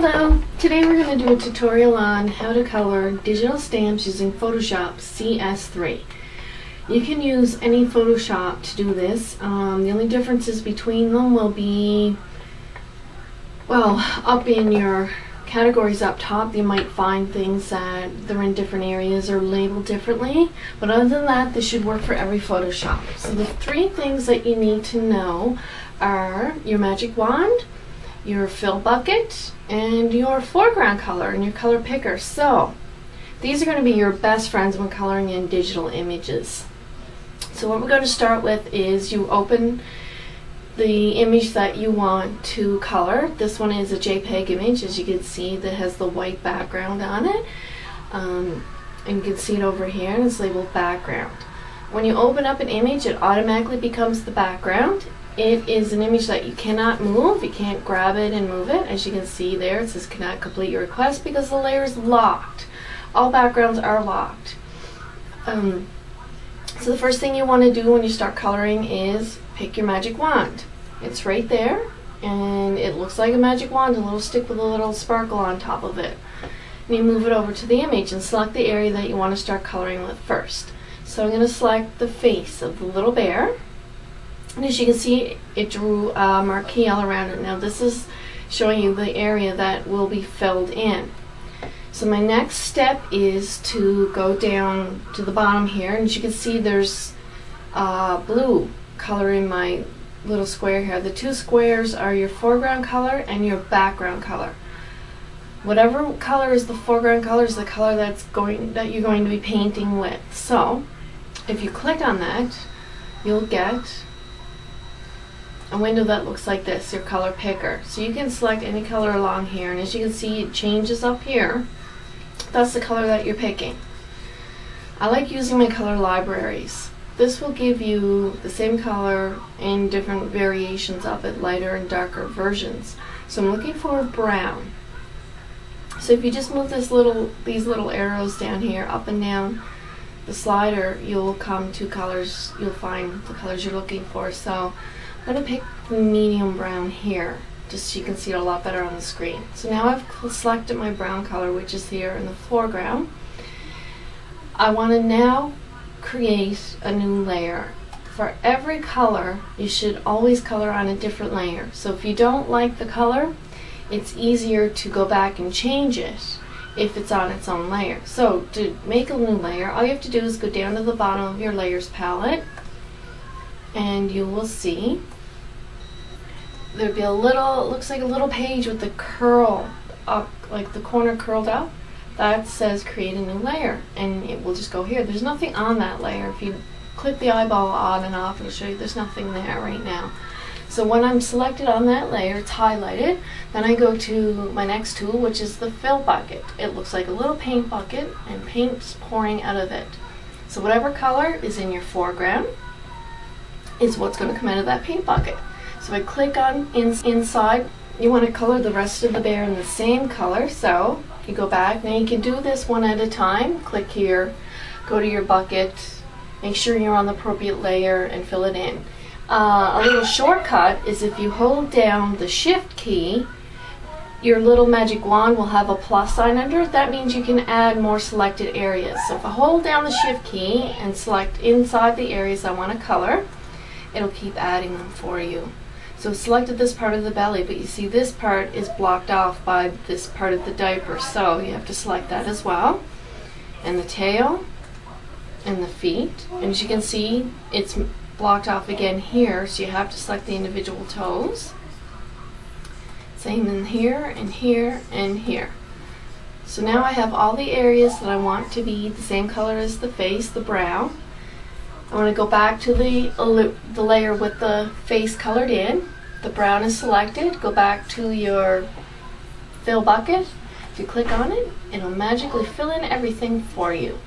Hello! Today we're going to do a tutorial on how to color digital stamps using Photoshop CS3. You can use any Photoshop to do this. The only differences between them will be, well, up in your categories up top you might find things that they're in different areas or labeled differently, but other than that this should work for every Photoshop. So the three things that you need to know are your magic wand, your fill bucket, and your foreground color and your color picker. So these are going to be your best friends when coloring in digital images. So what we're going to start with is you open the image that you want to color. This one is a JPEG image, as you can see, that has the white background on it. And you can see it over here, and it's labeled background. When you open up an image, it automatically becomes the background. It is an image that you cannot move. You can't grab it and move it. As you can see there, it says cannot complete your request because the layer is locked. All backgrounds are locked. So the first thing you want to do when you start coloring is pick your magic wand. It's right there, and it looks like a magic wand, a little stick with a little sparkle on top of it. And you move it over to the image and select the area that you want to start coloring with first. So I'm going to select the face of the little bear. And as you can see, it drew a marquee all around it. Now this is showing you the area that will be filled in. So my next step is to go down to the bottom here, and as you can see there's blue color in my little square here. The two squares are your foreground color and your background color. Whatever color is the foreground color is the color that you're going to be painting with. So if you click on that, you'll get a window that looks like this, your color picker. So you can select any color along here, and as you can see it changes up here. That's the color that you're picking. I like using my color libraries. This will give you the same color in different variations of it, lighter and darker versions. So I'm looking for brown. So if you just move these little arrows down here, up and down the slider, you'll come to colors, you'll find the colors you're looking for. So I'm going to pick the medium brown here, just so you can see it a lot better on the screen. So now I've selected my brown color, which is here in the foreground. I want to now create a new layer. For every color, you should always color on a different layer. So if you don't like the color, it's easier to go back and change it if it's on its own layer. So to make a new layer, all you have to do is go down to the bottom of your layers palette, and you will see there'll be a little, it looks like a little page with the curl up, like the corner curled up, that says create a new layer, and it will just go here. There's nothing on that layer. If you click the eyeball on and off, it'll show you there's nothing there right now. So when I'm selected on that layer, it's highlighted, then I go to my next tool, which is the fill bucket. It looks like a little paint bucket, and paint's pouring out of it. So whatever color is in your foreground is what's going to come out of that paint bucket. So I click on inside. You want to color the rest of the bear in the same color, so you go back. Now you can do this one at a time. Click here, go to your bucket, make sure you're on the appropriate layer and fill it in. A little shortcut is if you hold down the shift key, your little magic wand will have a plus sign under it. That means you can add more selected areas. So if I hold down the shift key and select inside the areas I want to color, it'll keep adding them for you. So selected this part of the belly, but you see this part is blocked off by this part of the diaper, so you have to select that as well, and the tail and the feet, and as you can see it's blocked off again here, so you have to select the individual toes. Same in here and here and here. So now I have all the areas that I want to be the same color as the face, the brow. I want to go back to the layer with the face colored in. The brown is selected. Go back to your fill bucket. If you click on it, it'll magically fill in everything for you.